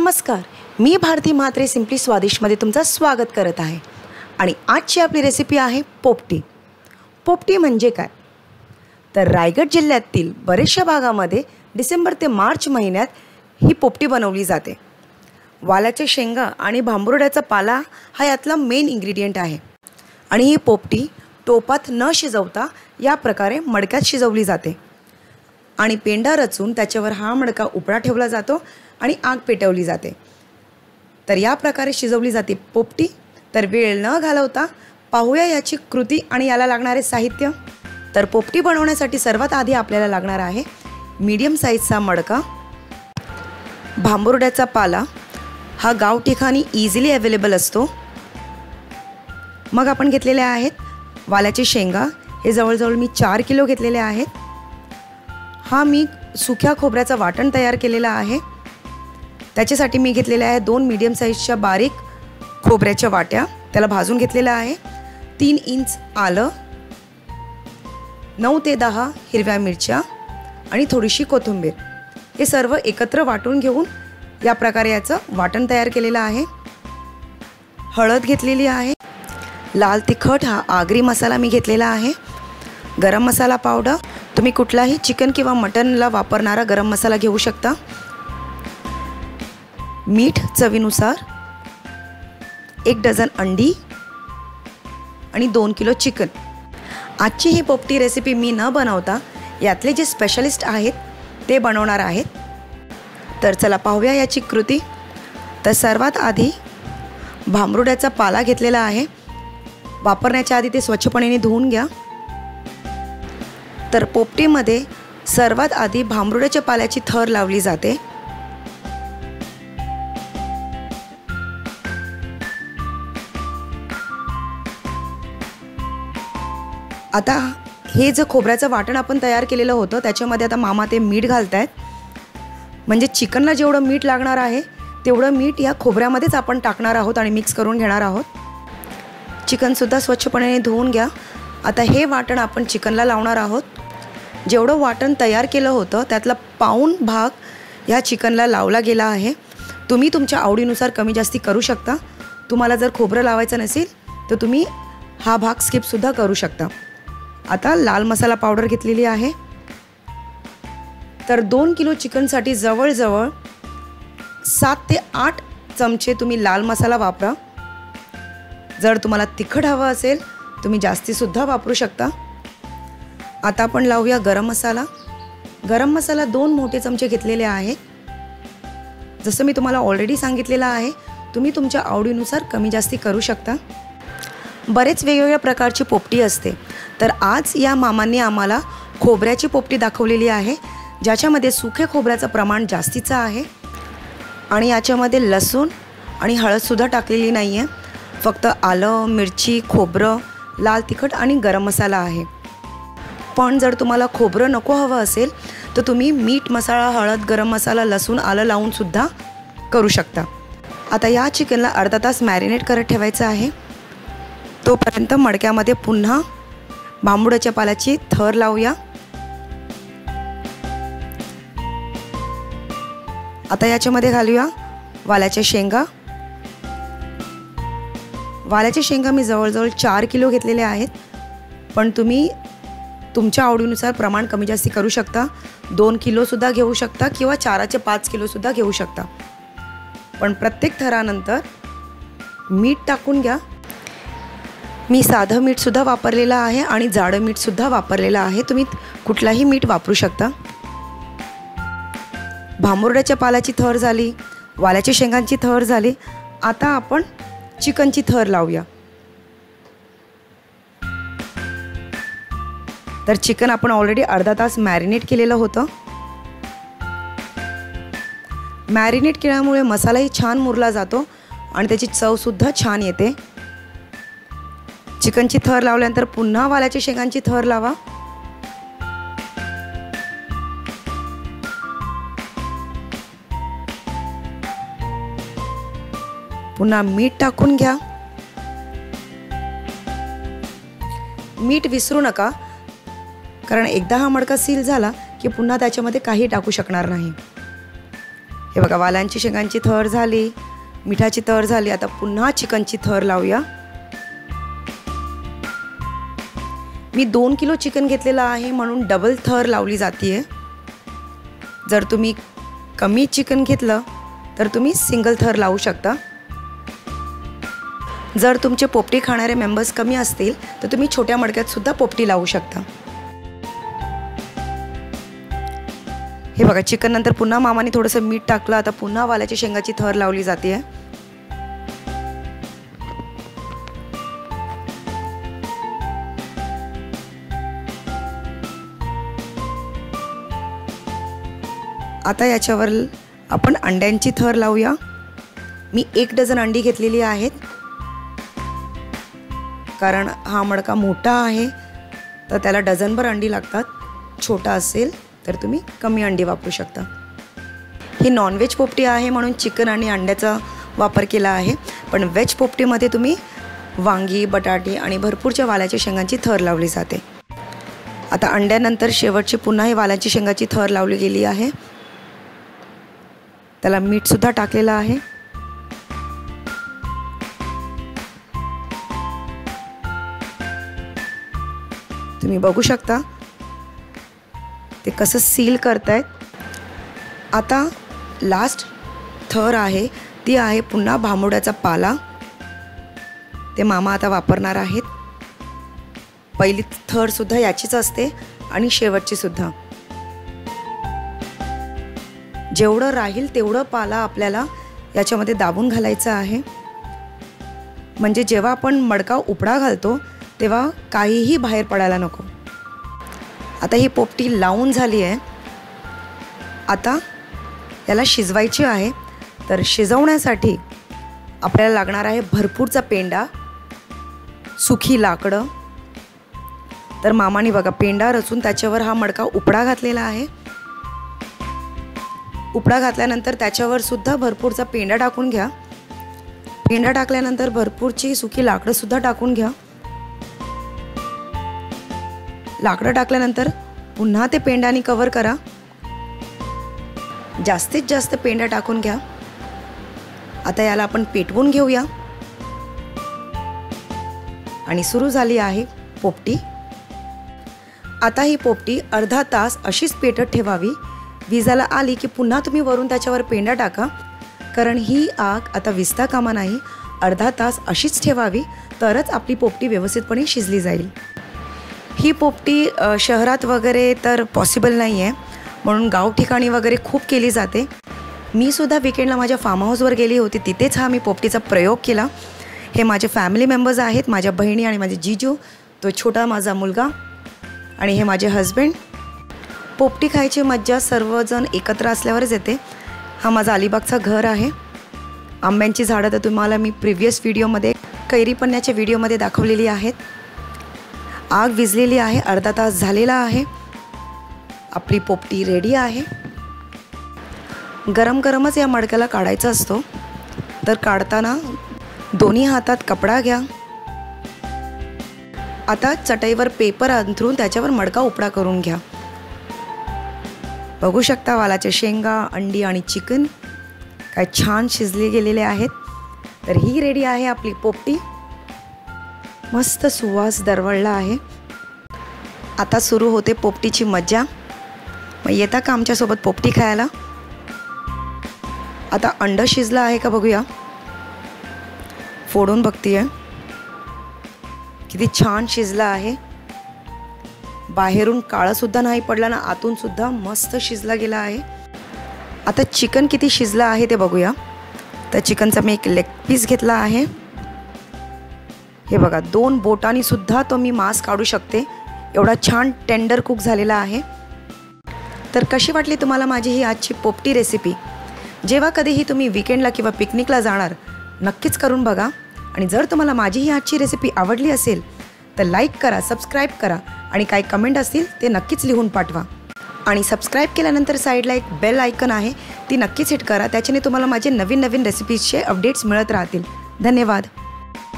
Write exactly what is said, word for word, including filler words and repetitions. नमस्कार, मी भारती म्हात्रे सिंपली स्वादिशमध्ये तुमचं स्वागत करत आहे। आणि आजची आपली रेसिपी आहे पोपटी। पोपटी म्हणजे काय तर रायगड जिल्ह्यातील बरेचशा भागामध्ये डिसेंबर ते मार्च महिन्यात ही पोपटी बनवली जाते। वालाचे शेंगा आणि भांबुर्ड्याचा पाला हा यातला मेन इंग्रेडिएंट आहे। आणि ही पोपटी टोपात न शिजवता या प्रकारे मडक्यात शिजवली जाते आणि पेंडा रचून त्याच्यावर हा मडका उपडा ठेवला जातो आणि आग पेटवली जाते। तर या प्रकारे शिजवली जाते पोपटी। तर वेळ न घालवता पाहूया याची कृती आणि याला लागणारे साहित्य। तर पोपटी बनवण्यासाठी सर्वात आधी आपल्याला लागणार आहे मीडियम साइजचा मडका, भांबुर्ड्याचा पाला हा गाव ठिकाणी इझिली अवेलेबल असतो। मग आपण घेतलेले आहेत वालाचे शेंगा, हे जवळजवळ मी चार किलो घेतलेले आहेत। हा मी सुख्या खोबऱ्याचा वाटण तयार केलेला आहे, त्याच्यासाठी मी घेतलेले आहे दोन मीडियम साइजच्या बारीक खोबऱ्याच्या वाट्या, त्याला भाजून घेतलेला आहे। तीन इंच आलं, नऊ ते दहा हिरव्या मिरच्या आणि थोडीशी कोथिंबीर, हे सर्व एकत्र वाटून घेऊन या प्रकारे याचं वाटण तयार केलेलं आहे। हळद घेतलेली आहे, लाल तिखट हा आगरी मसाला मी घेतलेला आहे, गरम मसाला पावडर, तुम्ही कुठलाही चिकन किंवा मटनला वापरणारा गरम मसाला घेऊ शकता, मीठ चवीनुसार, एक डझन अंडी आणि दोन किलो चिकन। आजची ही पोपटी रेसिपी मी न बनवता यातले जे स्पेशलिस्ट आहेत ते बनवणार आहेत। तर चला पाहूया याची कृती। तर सर्वात आधी भांबरुड्याचा पाला घेतलेला आहे, वापरण्याच्या आधी ते स्वच्छपणे धुवून घ्या। तर पोपटीमध्ये सर्वात आधी भांबरुड्याच्या पाल्याची थर लावली जाते। आता हे जे खोबऱ्याचं वाटण आपण तयार केलेलं होतं त्याच्यामध्ये आता मामा ते मीठ घालत आहेत, म्हणजे चिकनला जेवढं मीठ लागणार आहे तेवढं मीठ या खोबऱ्यामध्येच आपण टाकणार आहोत आणि मिक्स करून घेणार आहोत। चिकनसुद्धा स्वच्छपणे धुवून घ्या। आता हे वाटण आपण चिकनला लावणार आहोत। जेवढं वाटण तयार केलं होतं त्यातला पाऊण भाग ह्या चिकनला लावला गेला आहे। तुम्ही तुमच्या आवडीनुसार कमी जास्ती करू शकता, तुम्हाला जर खोबरं लावायचं नसेल तर तुम्ही हा भाग स्किपसुद्धा करू शकता। आता लाल मसाला पावडर घेतलेली आहे। तर दोन किलो चिकनसाठी जवळजवळ सात ते आठ चमचे तुम्ही लाल मसाला वापरा। जर तुम्हाला तिखट हवं असेल तुम्ही जास्तीसुद्धा वापरू शकता। आता आपण लावूया गरम मसाला। गरम मसाला दोन मोठे चमचे घेतलेले आहेत। जसं मी तुम्हाला ऑलरेडी सांगितलेलं आहे, तुम्ही तुमच्या आवडीनुसार कमी जास्ती करू शकता। बरेच वेगवेगळ्या प्रकारची पोपटी असते, तर आज या मामांनी आम्हाला खोबऱ्याची पोपटी दाखवलेली आहे, ज्याच्यामध्ये सुखे खोबऱ्याचं प्रमाण जास्तीचं आहे आणि याच्यामध्ये लसूण आणि हळदसुद्धा टाकलेली नाही आहे, फक्त आलं, मिरची, खोबरं, लाल तिखट आणि गरम मसाला आहे। पण जर तुम्हाला खोबरं नको हवं असेल तर तुम्ही मीठ मसाला, हळद, गरम मसाला, लसूण, आलं लावूनसुद्धा करू शकता। आता या चिकनला अर्धा तास मॅरिनेट करत ठेवायचं आहे। तोपर्यंत मडक्यामध्ये पुन्हा भांबुड्याच्या पाल्याची थर लावूया। आता याच्यामध्ये घालूया वालाच्या शेंगा। वालाच्या शेंगा मी जवळजवळ चार किलो घेतलेले आहेत, पण तुम्ही तुमच्या आवडीनुसार प्रमाण कमी जास्त करू शकता। दोन किलोसुद्धा घेऊ शकता किंवा चाराचे पाच किलोसुद्धा घेऊ शकता, पण प्रत्येक थरानंतर मीठ टाकून घ्या। मी साधं मीठसुद्धा वापरलेलं आहे आणि जाडं मीठसुद्धा वापरलेलं आहे, तुम्ही कुठलाही मीठ वापरू शकता। भांबुर्ड्याच्या पाल्याची थर झाली, वालाच्या शेंगांची थर झाली, आता आपण चिकनची थर लावूया। तर चिकन आपण ऑलरेडी अर्धा तास मॅरिनेट केलेलं होतं। मॅरिनेट केल्यामुळे मसालाही छान मुरला जातो आणि त्याची चवसुद्धा छान येते। चिकनची थर लावल्यानंतर पुन्हा वालाच्या शेंगांची थर लावा। पुन्हा मीठ टाकून घ्या। मीठ विसरू नका, कारण एकदा हा मडका सील झाला की पुन्हा त्याच्यामध्ये काही टाकू शकणार नाही। हे बघा वालांची शेंगांची थर झाली, मिठाची थर झाली, आता पुन्हा चिकनची थर लावूया। मी दोन किलो चिकन घेतलेला आहे म्हणून डबल थर लावली जातीये। जर तुम्ही कमी चिकन घेतलं तर तुम्ही सिंगल थर लावू शकता। जर तुमचे पोपटी खाणारे मेंबर्स कमी असतील तर तुम्ही छोट्या मडक्यात सुद्धा पोपटी लावू शकता। हे बघा चिकन नंतर पुन्हा मामाने थोडंसं मीठ टाकलं, आता पुन्हा वालाच्या शेंगाची थर लावली जाते। आता याच्यावर आपण अंड्यांची थर लावूया। मी एक डझन अंडी घेतलेली आहेत कारण हा मडका मोठा आहे तर त्याला डझनभर अंडी लागतात। छोटा असेल तर तुम्ही कमी अंडी वापरू शकता। ही नॉनव्हेज पोपटी आहे म्हणून चिकन आणि अंड्याचा वापर केला आहे, पण व्हेज पोपटीमध्ये तुम्ही वांगी, बटाटे आणि भरपूरच्या वालाच्या शेंगांची थर लावली जाते। आता अंड्यानंतर शेवटची पुन्हा ही वालाची शेंगाची थर लावली गेली आहे, त्याला मीठसुद्धा टाकलेलं आहे। तुम्ही बघू शकता ते कसं सील करतायत। आता लास्ट थर आहे ती आहे पुन्हा भांबुड्याचा पाला, ते मामा आता वापरणार आहेत। पहिली थरसुद्धा याचीच असते आणि शेवटचीसुद्धा। जेवढं राहील तेवढं पाला आपल्याला याच्यामध्ये दाबून घालायचं आहे, म्हणजे जेव्हा आपण मडका उपडा घालतो तेव्हा काहीही बाहेर पडायला नको। आता ही पोपटी लावून झाली आहे, आता याला शिजवायची आहे। तर शिजवण्यासाठी आपल्याला लागणार आहे भरपूरचा पेंडा, सुखी लाकडं। तर मामाने बघा पेंडा रचून त्याच्यावर हा मडका उपडा घातलेला आहे। उपडा घातल्यानंतर त्याच्यावर सुद्धा भरपूरचा पेंडा टाकून घ्या। पेंडा टाकल्यानंतर भरपूरची सुकी लाकडं सुद्धा टाकून घ्या। लाकडं टाकल्यानंतर पुन्हा ते पेंडाने कव्हर करा, जास्तीत जास्त पेंडा टाकून घ्या। आता याला आपण पेटवून घेऊया। आणि सुरू झाली आहे पोपटी। आता ही पोपटी अर्धा तास अशीच पेटत ठेवावी। विजाला आली की पुन्हा तुम्ही वरून त्याच्यावर पेंडा टाका, कारण ही आग आता विजता कामा नाही। अर्धा तास अशीच ठेवावी तरच आपली पोपटी व्यवस्थितपणे शिजली जाईल। ही पोपटी शहरात वगैरे तर पॉसिबल नाही आहे म्हणून गाव ठिकाणी वगैरे खूप केली जाते। मी सुद्धा विकेंडला माझ्या फार्म हाऊसवर गेली होती, तिथेच हा मी पोपटीचा प्रयोग केला। हे माझे फॅमिली मेंबर्स आहेत, माझ्या बहिणी आणि माझे जीजू, तो छोटा माझा मुलगा आणि हे माझे हजबंड। पोपटी खायची मज्जा सर्वजण एकत्र असल्यावरच येते। हा माझा अलिबागचा घर आहे। आंब्यांची झाडं तर तुम्हाला मी प्रिव्हियस व्हिडिओमध्ये कैरी पन्न्याच्या व्हिडिओमध्ये दाखवलेली आहेत। आग विझलेली आहे, अर्धा तास झालेला आहे, आपली पोपटी रेडी आहे। गरम गरमच या मडक्याला काढायचा असतो, तर काढताना दोन्ही हातात कपडा घ्या। आता चटईवर पेपर अंथरून त्याच्यावर मडका उपडा करून घ्या। बघू शकता वालाच्या शेंगा, अंडी आणि चिकन काय छान शिजले गेलेले आहेत। तर ही रेडी आहे आपली पोपटी, मस्त सुवास दरवळला आहे। आता सुरू होते पोपटीची मज्जा। मग येता का आमच्यासोबत पोपटी खायला? आता अंडं शिजलं आहे का बघूया, फोडून बघतीये किती छान शिजलं आहे। बाहेरून काळासुद्धा नाही पडला ना, आतूनसुद्धा मस्त शिजला गेला आहे। आता चिकन किती शिजलं आहे ते बघूया। तर चिकनचा मी एक लेग पीस घेतला आहे। हे बघा दोन बोटांनीसुद्धा तो मी मांस काढू शकते, एवढा छान टेंडर कुक झालेला आहे। तर कशी वाटली तुम्हाला माझी ही आजची पोपटी रेसिपी? जेव्हा कधीही तुम्ही विकेंडला किंवा पिकनिकला जाणार नक्कीच करून बघा। आणि जर तुम्हाला माझी ही आजची रेसिपी आवडली असेल तर लाईक करा, सबस्क्राईब करा आणि काही कमेंट असतील ते नक्कीच लिहून पाठवा। आणि सबस्क्राईब केल्यानंतर साईडला एक बेल आयकन आहे ती नक्कीच हिट करा, त्याच्याने तुम्हाला माझे नवीन नवीन रेसिपीजचे अपडेट्स मिळत राहतील। धन्यवाद।